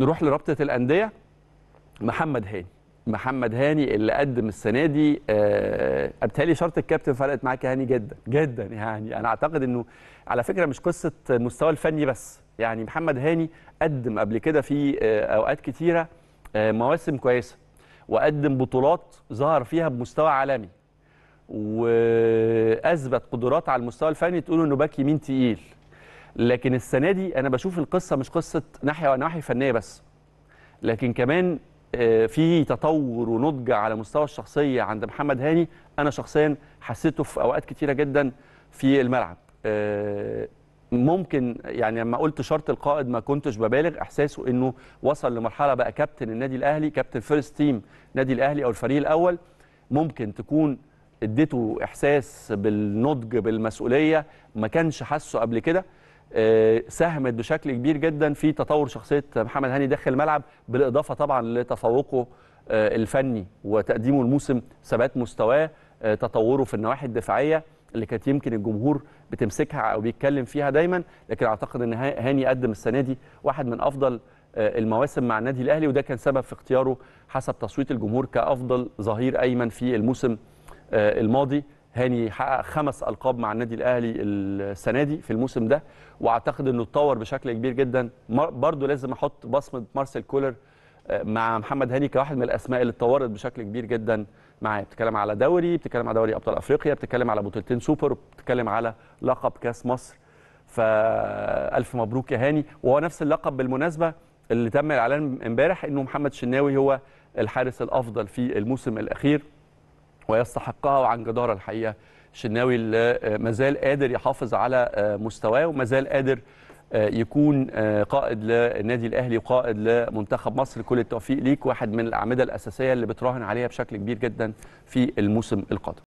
نروح لرابطة الأندية. محمد هاني اللي قدم السنة دي بالتالي شرط الكابتن فرقت معاك يا هاني جدا جدا. يعني أنا أعتقد أنه على فكرة مش قصة المستوى الفني بس، يعني محمد هاني قدم قبل كده في أوقات كتيرة مواسم كويسة وقدم بطولات ظهر فيها بمستوى عالمي وأثبت قدرات على المستوى الفني تقول أنه باك يمين تقيل. لكن السنة دي أنا بشوف القصة مش قصة ناحية فنية بس، لكن كمان في تطور ونضج على مستوى الشخصية عند محمد هاني. أنا شخصيا حسيته في أوقات كتيرة جدا في الملعب. ممكن يعني لما قلت شرط القائد ما كنتش ببالغ، إحساسه أنه وصل لمرحلة بقى كابتن النادي الأهلي، كابتن فيرست تيم نادي الأهلي أو الفريق الأول، ممكن تكون اديته إحساس بالنضج بالمسؤولية ما كانش حاسه قبل كده. ساهمت بشكل كبير جدا في تطور شخصية محمد هاني داخل الملعب، بالإضافة طبعا لتفوقه الفني وتقديمه الموسم، ثبات مستواه، تطوره في النواحي الدفاعية اللي كانت يمكن الجمهور بتمسكها أو بيتكلم فيها دايما. لكن أعتقد أن هاني قدم السنة دي واحد من أفضل المواسم مع النادي الأهلي، وده كان سبب في اختياره حسب تصويت الجمهور كأفضل ظهير أيمن في الموسم الماضي. هاني حقق 5 ألقاب مع النادي الأهلي السنة دي في الموسم ده، وأعتقد أنه اتطور بشكل كبير جدا. برضو لازم أحط بصمة مارسيل كولر مع محمد هاني كواحد من الأسماء اللي اتطورت بشكل كبير جدا معاه. بتتكلم على دوري، بتتكلم على دوري أبطال أفريقيا، بتتكلم على بطولتين سوبر، وبتتكلم على لقب كأس مصر. فألف مبروك يا هاني. وهو نفس اللقب بالمناسبة اللي تم الإعلان امبارح أنه محمد شناوي هو الحارس الأفضل في الموسم الأخير ويستحقها. وعن جدارة الحقيقة شناوي مازال قادر يحافظ على مستواه، ومازال قادر يكون قائد للنادي الأهلي وقائد لمنتخب مصر. كل التوفيق ليك، واحد من الأعمدة الأساسية اللي بتراهن عليها بشكل كبير جدا في الموسم القادم.